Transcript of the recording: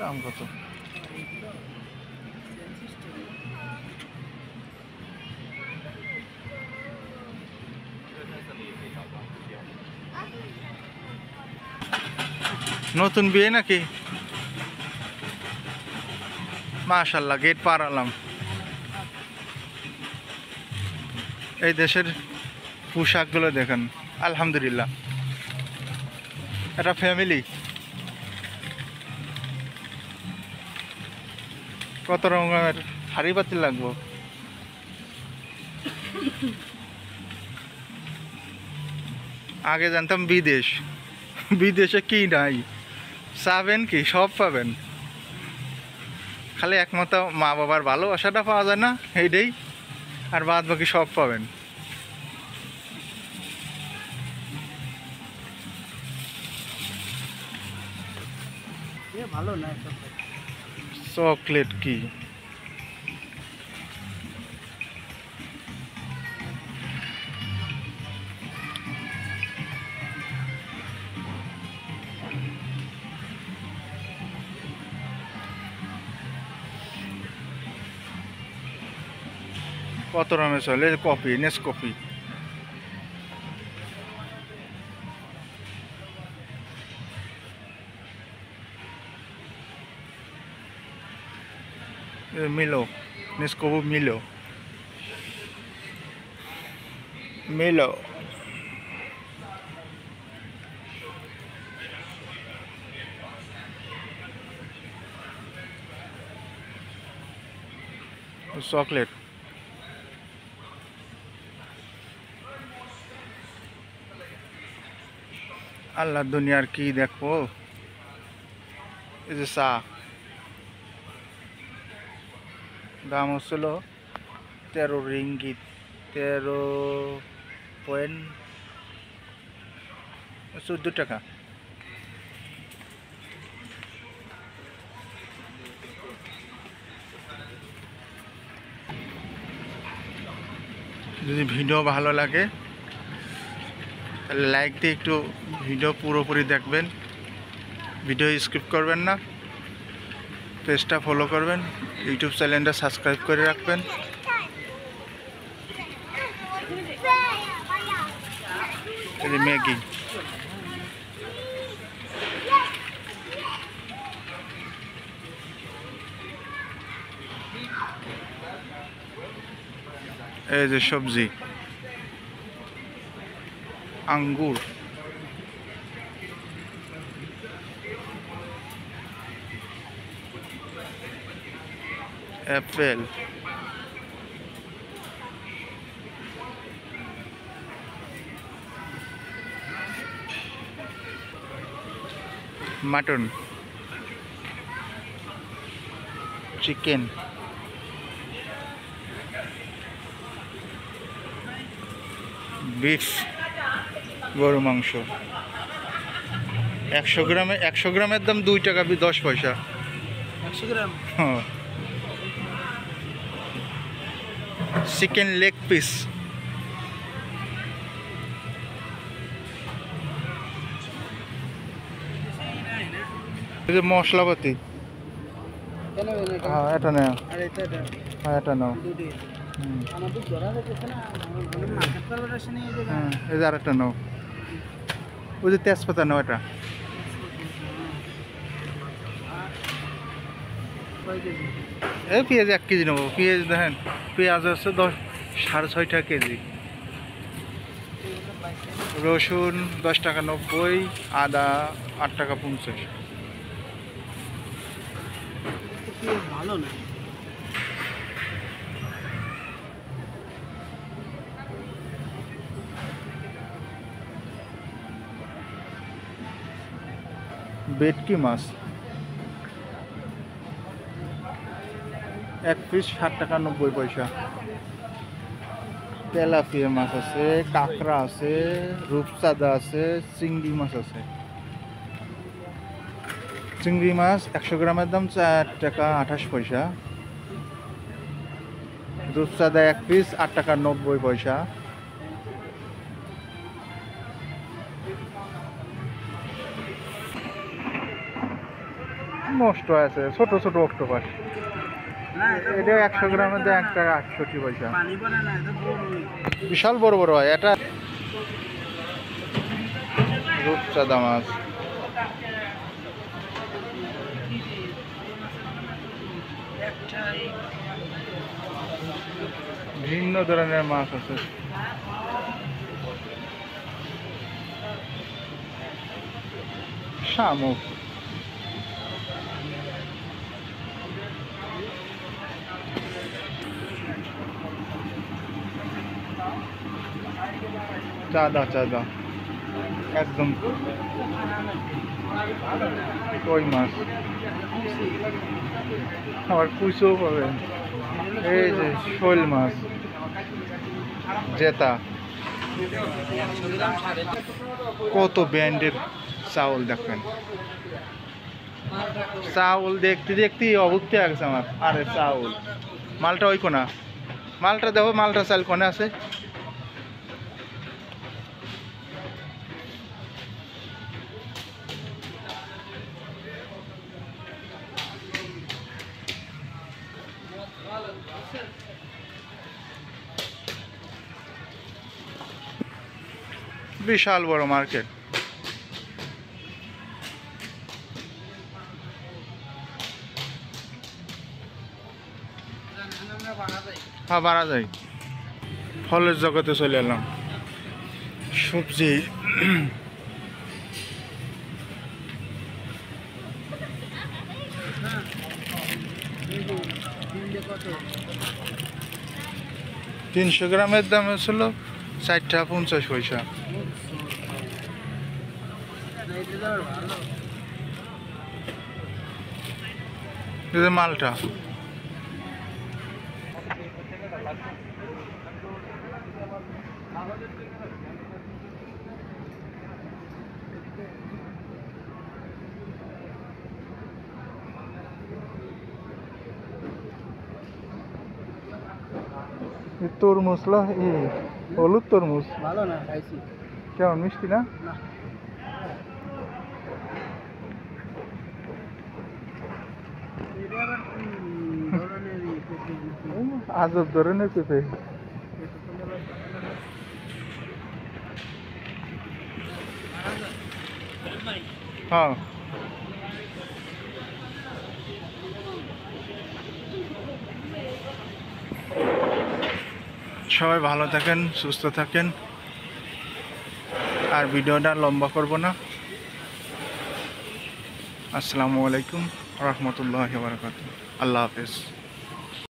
দাম কত? নতুন বিয়ে নাকি? মাশাআল্লাহ, গেট পার হলাম। এই দেশের পোশাকগুলো দেখেন, আলহামদুলিল্লাহ। এটা ফ্যামিলি, কত রঙের হাড়ি পাতি লাগবো। আগে জানতাম বিদেশ, বিদেশে কি নাই, চাবেন কি সব পাবেন, খালি একমাত্র মা বাবার ভালোবাসাটা পাওয়া যায় না, এইটাই, আর বাদ বাকি সব পাবেন। ভালো না চকলেট কি কত রঙের চলে, coffee, Nes coffee, Milo, Nes coffee, Milo Milo. Chocolate আল্লাহ, দুনিয়ার কি দেখবো। এই যে চা, দাম হচ্ছিল 13 রিঙ্গিত, 13.14 টাকা। যদি ভিডিও ভালো লাগে লাইক দিয়ে একটু ভিডিও পুরোপুরি দেখবেন, ভিডিও স্কিপ করবেন না, পেজটা ফলো করবেন, ইউটিউব চ্যানেলটা সাবস্ক্রাইব করে রাখবেন। ম্যাগি, এই যে সবজি, আঙ্গুর, অ্যাপেল, মাটন, চিকেন, বিফ, গরু মাংস। 100 গ্রামে 100 গ্রামের দাম 2 টাকা 10 পয়সা। 100 গ্রাম, হ্যাঁ। চিকেন লেগ পিস, মশলাপাতি, হ্যাঁ এটা নেও, হ্যাঁ এটা নাও, এই যে আরেকটা নাও, ওই যে তেজপাতা নাও, এটা এই পেঁয়াজ 1 কেজি নেবো। পেঁয়াজ দেখেন, পেঁয়াজ আছে 10 সাড়ে 6 টাকা কেজি, রসুন 10 টাকা 90, আদা 8 টাকা 50। ভালো না বেটকি মাছ। এক পিস 7 টাকা 90 পয়সা। তেলাপিয়া মাছ আছে, কাঁকড়া আছে, রূপচাঁদা আছে, চিংড়ি মাছ আছে। চিংড়ি মাছ 100 গ্রামের দাম 4 টাকা 28 পয়সা। রূপচাঁদা এক পিস 8 টাকা 90 পয়সা। নষ্ট আছে ছোট ছোট অক্টোপাস, এটা 100 গ্রামের দাম 1 টাকা 68 পয়সা। বিশাল বড় বড় হয় এটা। রূপচাঁদা মাছ ভিন্ন ধরনের মাছ আছে। শামুক, চাঁদা চাঁদা একদম কই মাছ, আবার কুচো পাবে। এই যে শোল মাছ, জেতা। কত ব্যান্ডের চাউল দেখবেন, চাউল দেখতে দেখতে অভুক্তি আছে আমার। আরে চাউল মালটা ওই কোনা, মালটা দেখো, মালটা চাল কোনে আছে। বিশাল বড় মার্কেট। হ্যাঁ, বাড়া যাই। ফলের জগতে চলে এলাম, সবজি কত? 300 গ্রামের দাম ছিল 4 টাকা 50 পয়সা। মালটা তরমুজ, হলুদ তরমুজ ভালো না, খাইছি। কেমন মিষ্টি না? আজব ধরনের পেঁপে। হ্যাঁ, সবাই ভালো থাকেন, সুস্থ থাকেন। আর ভিডিওটা লম্বা করব না। আসসালামু আলাইকুম রহমতুল্লাহি ওয়া বারাকাতুহু। আল্লাহ হাফেজ।